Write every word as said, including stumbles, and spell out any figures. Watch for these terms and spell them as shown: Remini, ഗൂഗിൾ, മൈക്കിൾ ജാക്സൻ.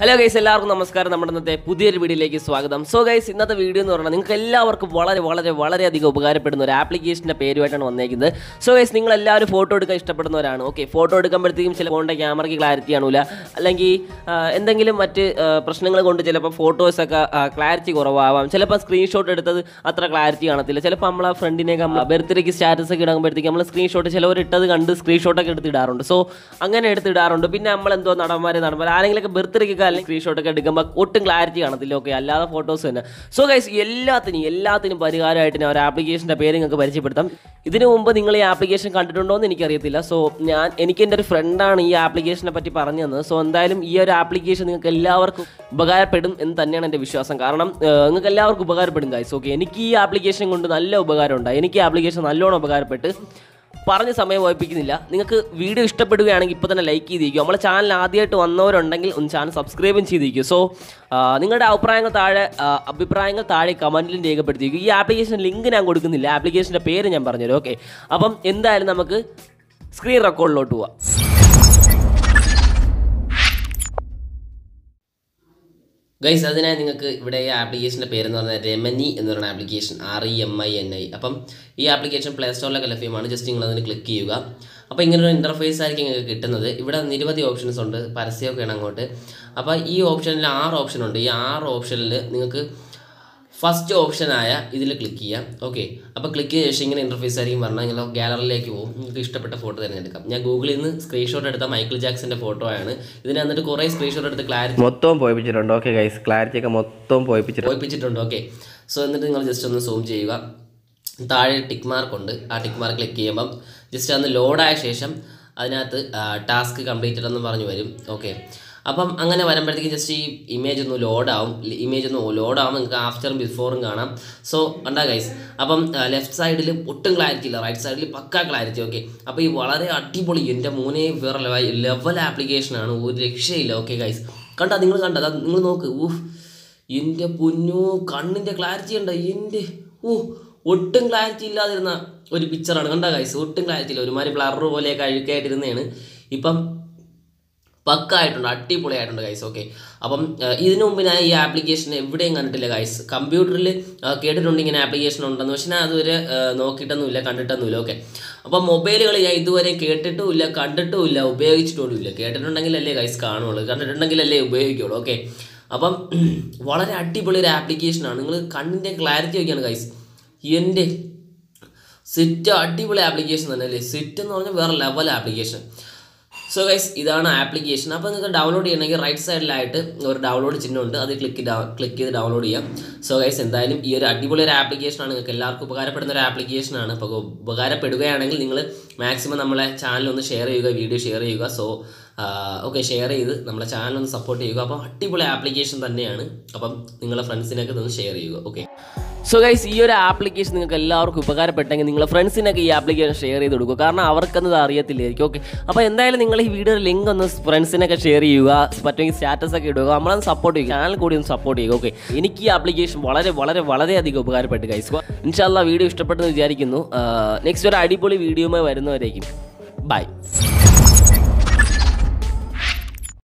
Hello guys, എല്ലാവർക്കും നമസ്കാരം. നമ്മുടെ ഇന്നത്തെ പുതിയൊരു വീഡിയോയിലേക്ക് സ്വാഗതം. സോ ഗൈസ്, ഇന്നത്തെ വീഡിയോ എന്ന് പറഞ്ഞാൽ നിങ്ങൾക്ക് എല്ലാവർക്കും വളരെ വളരെ വളരെ അധികം ഉപകാരപ്പെടുന്ന ഒരു ആപ്ലിക്കേഷന്റെ പേരുമായിട്ടാണ് വന്നിരിക്കുന്നത്. സോ ഗൈസ്, നിങ്ങൾ എല്ലാവരും ഫോട്ടോ എടുക്കാൻ ഇഷ്ടപ്പെടുന്നവരാണ്. ഓക്കെ, ഫോട്ടോ എടുക്കുമ്പോഴത്തേക്കും ചില ഫോണിൻ്റെ ക്യാമറയ്ക്ക് ക്ലാരിറ്റി കാണില്ല, അല്ലെങ്കിൽ എന്തെങ്കിലും മറ്റ് പ്രശ്നങ്ങൾ കൊണ്ട് ചിലപ്പോൾ ഫോട്ടോസൊക്കെ ക്ലാരിറ്റി കുറവാവാം. ചിലപ്പോൾ സ്ക്രീൻഷോട്ട് എടുത്തത് അത്ര ക്ലാരിറ്റി കാണത്തില്ല. ചിലപ്പോൾ നമ്മളെ ഫ്രണ്ടിനെയൊക്കെ ബർത്ത്ഡേക്ക് സ്റ്റാറ്റസ് ഒക്കെ ഇടുമ്പോഴത്തേക്കും നമ്മൾ സ്ക്രീൻഷോട്ട് ചിലവരിട്ടത് കണ്ട് സ്ക്രീൻഷോട്ടൊക്കെ എടുത്തിടാറുണ്ട്. സോ അങ്ങനെ എടുത്തിടാറുണ്ട്. പിന്നെ നമ്മളെന്തോ നടന്മാരെ നടന്മാർ ആരെങ്കിലൊക്കെ ബർത്ത്ഡേക്ക് അല്ലെങ്കിൽ സ്ക്രീൻഷോട്ടൊക്കെ എടുക്കുമ്പോൾ ഒട്ടും ക്ലാരിറ്റി കാണത്തില്ല. ഓക്കെ, അല്ലാതെ ഫോട്ടോസ് തന്നെ. സോ ഗൈസ്, എല്ലാത്തിനും എല്ലാത്തിനും പരിഹാരമായിട്ട് ഞാൻ ഒരു ആപ്ലിക്കേഷൻ്റെ പേര് നിങ്ങൾക്ക് പരിചയപ്പെടുത്താം. ഇതിനു മുമ്പ് നിങ്ങൾ ഈ ആപ്ലിക്കേഷൻ കണ്ടിട്ടുണ്ടോ എന്ന് എനിക്കറിയത്തില്ല. സോ ഞാൻ എനിക്ക് എൻ്റെ ഒരു ഫ്രണ്ടാണ് ഈ ആപ്ലിക്കേഷനെ പറ്റി പറഞ്ഞു തന്നത്. സോ എന്തായാലും ഈ ഒരു ആപ്ലിക്കേഷൻ നിങ്ങൾക്ക് എല്ലാവർക്കും ഉപകാരപ്പെടും എന്ന് തന്നെയാണ് എൻ്റെ വിശ്വാസം. കാരണം നിങ്ങൾക്ക് എല്ലാവർക്കും ഉപകാരപ്പെടും ഗൈസ്. ഓക്കെ, എനിക്ക് ഈ ആപ്ലിക്കേഷൻ കൊണ്ട് നല്ല ഉപകാരമുണ്ടായി. എനിക്ക് ഈ ആപ്ലിക്കേഷൻ നല്ലോണം ഉപകാരപ്പെട്ട് പറഞ്ഞ സമയം വായിപ്പിക്കുന്നില്ല. നിങ്ങൾക്ക് വീഡിയോ ഇഷ്ടപ്പെടുകയാണെങ്കിൽ ഇപ്പോൾ തന്നെ ലൈക്ക് ചെയ്തിരിക്കും. നമ്മളെ ചാനൽ ആദ്യമായിട്ട് വന്നവരുണ്ടെങ്കിൽ ഒന്ന് ചാനൽ സബ്സ്ക്രൈബും ചെയ്തിരിക്കും. സോ നിങ്ങളുടെ അഭിപ്രായങ്ങൾ താഴെ അഭിപ്രായങ്ങൾ താഴെ കമൻറ്റിലും രേഖപ്പെടുത്തിയിരിക്കും. ഈ ആപ്ലിക്കേഷൻ ലിങ്ക് ഞാൻ കൊടുക്കുന്നില്ല, ആപ്ലിക്കേഷൻ്റെ പേര് ഞാൻ പറഞ്ഞുതരും. ഓക്കെ, അപ്പം എന്തായാലും നമുക്ക് സ്ക്രീൻ റെക്കോർഡിലോട്ട് പോവാം. ഗൈസ്, അതിനായി നിങ്ങൾക്ക് ഇവിടെ ഈ ആപ്ലിക്കേഷൻ്റെ പേരെന്ന് പറഞ്ഞാൽ Remini എന്ന് പറയുന്ന application, R E M I N I. അപ്പം ഈ ആപ്ലിക്കേഷൻ പ്ലേ സ്റ്റോറിലൊക്കെ ലഭ്യമാണ്. ജസ്റ്റ് നിങ്ങൾ അതിന് ക്ലിക്ക് ചെയ്യുക. അപ്പോൾ ഇങ്ങനൊരു ഇൻ്റർഫേസ് ആയിരിക്കും നിങ്ങൾക്ക് കിട്ടുന്നത്. ഇവിടെ നിരവധി ഓപ്ഷൻസ് ഉണ്ട്, പരസ്യമൊക്കെയാണ് അങ്ങോട്ട്. അപ്പോൾ ഈ ഓപ്ഷനിൽ ആറ് ഓപ്ഷൻ ഉണ്ട്. ഈ ആറ് ഓപ്ഷനിൽ നിങ്ങൾക്ക് ഫസ്റ്റ് ഓപ്ഷനായ ഇതിൽ ക്ലിക്ക് ചെയ്യാം. ഓക്കെ, അപ്പോൾ ക്ലിക്ക് ചെയ്ത ശേഷം ഇങ്ങനെ ഇൻ്റർഫേസ് ആയിരിക്കും പറഞ്ഞാൽ നിങ്ങൾ ഗാലറിയിലേക്ക് പോകും. നിങ്ങൾക്ക് ഇഷ്ടപ്പെട്ട ഫോട്ടോ തിരഞ്ഞെടുക്കാം. ഞാൻ ഗൂഗിളിൽ നിന്ന് സ്ക്രീൻഷോട്ട് എടുത്ത മൈക്കിൾ ജാക്സൻ്റെ ഫോട്ടോ ആണ്. ഇതിന് എന്നിട്ട് കുറേ സ്ക്രീൻഷോട്ട് എടുത്ത് ക്ലാരിറ്റി മൊത്തം പോയിപ്പിച്ചിട്ടുണ്ട്. ഓക്കെ ഗൈസ്, ക്ലാരിറ്റി ഒക്കെ മൊത്തം പോയിപ്പിച്ചിട്ട് പോയിപ്പിച്ചിട്ടുണ്ട് ഓക്കെ. സോ എന്നിട്ട് നിങ്ങൾ ജസ്റ്റ് ഒന്ന് സൂം ചെയ്യുക. താഴെ ടിക്ക് മാർക്ക് ഉണ്ട്. ആ ടിക്ക് മാർക്ക് ക്ലിക്ക് ചെയ്യുമ്പം ജസ്റ്റ് അന്ന് ലോഡായ ശേഷം അതിനകത്ത് ടാസ്ക് കംപ്ലീറ്റഡ് എന്ന് പറഞ്ഞു വരും. ഓക്കെ, അപ്പം അങ്ങനെ വരുമ്പോഴത്തേക്കും ജസ്റ്റ് ഈ ഇമേജ് ഒന്ന് ലോഡാവും. ഇമേജ് ഒന്ന് ലോഡാവും. നിങ്ങൾക്ക് ആഫ്റ്ററും ബിഫോറും കാണാം. സോ ഉണ്ടാ ഗൈസ്. അപ്പം ലെഫ്റ്റ് സൈഡിൽ ഒട്ടും ക്ലാരിറ്റി ഇല്ല, റൈറ്റ് സൈഡിൽ പക്കാ ക്ലാരിറ്റി. ഓക്കെ, അപ്പോൾ ഈ വളരെ അടിപൊളി എൻ്റെ മൂന്നേ വേറെ ലെവൽ ആപ്ലിക്കേഷനാണ്, ഒരു രക്ഷയില്ല. ഓക്കെ ഗൈസ്, കണ്ടോ നിങ്ങൾ കണ്ടത് നിങ്ങൾ നോക്ക്. ഊഹ്, എൻ്റെ പൊന്നു കണ്ണിൻ്റെ ക്ലാരിറ്റി ഉണ്ടോ എൻ്റെ. ഊഹ്, ഒട്ടും ക്ലാരിറ്റി ഇല്ലാതിരുന്ന ഒരു പിക്ചറാണ്. കണ്ടോ ഗൈസ്, ഒട്ടും ക്ലാരിറ്റി ഇല്ല. ഒരുമാതിരി ബ്ലറ് പോലെയൊക്കെ അഴുക്കായിട്ടിരുന്നതാണ്. ഇപ്പം പക്കായിട്ടുണ്ട്, അടിപൊളിയായിട്ടുണ്ട് ഗൈസ്. ഓക്കെ, അപ്പം ഇതിനു മുമ്പ് ഞാൻ ഈ ആപ്ലിക്കേഷൻ എവിടെയും കണ്ടിട്ടില്ല ഗൈസ്. കമ്പ്യൂട്ടറിൽ കേട്ടിട്ടുണ്ട് ഇങ്ങനെ ആപ്ലിക്കേഷൻ ഉണ്ടെന്ന്, പക്ഷേ ഞാൻ അതുവരെ നോക്കിയിട്ടൊന്നുമില്ല, കണ്ടിട്ടൊന്നുമില്ല. ഓക്കെ, അപ്പം മൊബൈലുകൾ ഞാൻ ഇതുവരെ കേട്ടിട്ടും ഇല്ല, കണ്ടിട്ടും ഇല്ല, ഉപയോഗിച്ചിട്ടൊന്നും ഇല്ല. കേട്ടിട്ടുണ്ടെങ്കിലല്ലേ ഗൈസ് കാണുള്ളൂ, കണ്ടിട്ടുണ്ടെങ്കിലല്ലേ ഉപയോഗിക്കുള്ളൂ. ഓക്കെ, അപ്പം വളരെ അടിപൊളി ഒരു ആപ്ലിക്കേഷനാണ്. നിങ്ങൾ കണ്ണിൻ്റെ ക്ലാരിറ്റി ഒക്കെയാണ് ഗൈസ്. എൻ്റെ സെറ്റ് അടിപൊളി ആപ്ലിക്കേഷൻ തന്നെ അല്ലേ. സെറ്റ് എന്ന് പറഞ്ഞാൽ വേറെ ലെവൽ ആപ്ലിക്കേഷൻ. സോ ഗൈസ്, ഇതാണ് ആപ്ലിക്കേഷൻ. അപ്പോൾ നിങ്ങൾക്ക് ഡൗൺലോഡ് ചെയ്യണമെങ്കിൽ റൈറ്റ് സൈഡിലായിട്ട് ഒരു ഡൗൺലോഡ് ചിഹ്നമുണ്ട്, അത് ക്ലിക്ക് ക്ലിക്ക് ചെയ്ത് ഡൗൺലോഡ് ചെയ്യാം. സോ ഗൈസ്, എന്തായാലും ഈ ഒരു അടിപൊളി ഒരു ആപ്ലിക്കേഷനാണ്, നിങ്ങൾക്ക് എല്ലാവർക്കും ഉപകാരപ്പെടുന്ന ഒരു ആപ്ലിക്കേഷനാണ്. അപ്പോൾ ഉപകാരപ്പെടുകയാണെങ്കിൽ നിങ്ങൾ മാക്സിമം നമ്മളെ ചാനലൊന്ന് ഷെയർ ചെയ്യുക, വീഡിയോ ഷെയർ ചെയ്യുക. സോ ഓക്കെ, ഷെയർ ചെയ്ത് നമ്മളെ ചാനലൊന്ന് സപ്പോർട്ട് ചെയ്യുക. അപ്പോൾ അടിപൊളി ആപ്ലിക്കേഷൻ തന്നെയാണ്. അപ്പം നിങ്ങളുടെ ഫ്രണ്ട്സിനൊക്കെ ഒന്ന് ഷെയർ ചെയ്യുക. ഓക്കെ, സോ ഗൈസ്, ഈ ഒരു ആപ്ലിക്കേഷൻ നിങ്ങൾക്ക് എല്ലാവർക്കും ഉപകാരപ്പെട്ടെങ്കിൽ നിങ്ങളുടെ ഫ്രണ്ട്സിനൊക്കെ ഈ ആപ്ലിക്കേഷൻ ഷെയർ ചെയ്ത് കൊടുക്കുക, കാരണം അവർക്കൊന്നും ഇത് അറിയത്തില്ലായിരിക്കും. ഓക്കെ, അപ്പോൾ എന്തായാലും നിങ്ങൾ ഈ വീഡിയോ ലിങ്ക് ഒന്ന് ഫ്രണ്ട്സിനൊക്കെ ഷെയർ ചെയ്യുക, പറ്റുമെങ്കിൽ സ്റ്റാറ്റസ് ഒക്കെ ഇടുക, നമ്മളൊന്ന് സപ്പോർട്ട് ചെയ്യുക, ചാനൽ കൂടി ഒന്ന് സപ്പോർട്ട് ചെയ്യുക. ഓക്കെ, എനിക്ക് ഈ ആപ്ലിക്കേഷൻ വളരെ വളരെ വളരെയധികം ഉപകാരപ്പെട്ടു ഗൈസ്. ഇൻഷാ അല്ലാഹ് വീഡിയോ ഇഷ്ടപ്പെട്ടെന്ന് വിചാരിക്കുന്നു. നെക്സ്റ്റ് ഒരു അടിപൊളി വീഡിയോമായി വരുന്നവരേക്കും.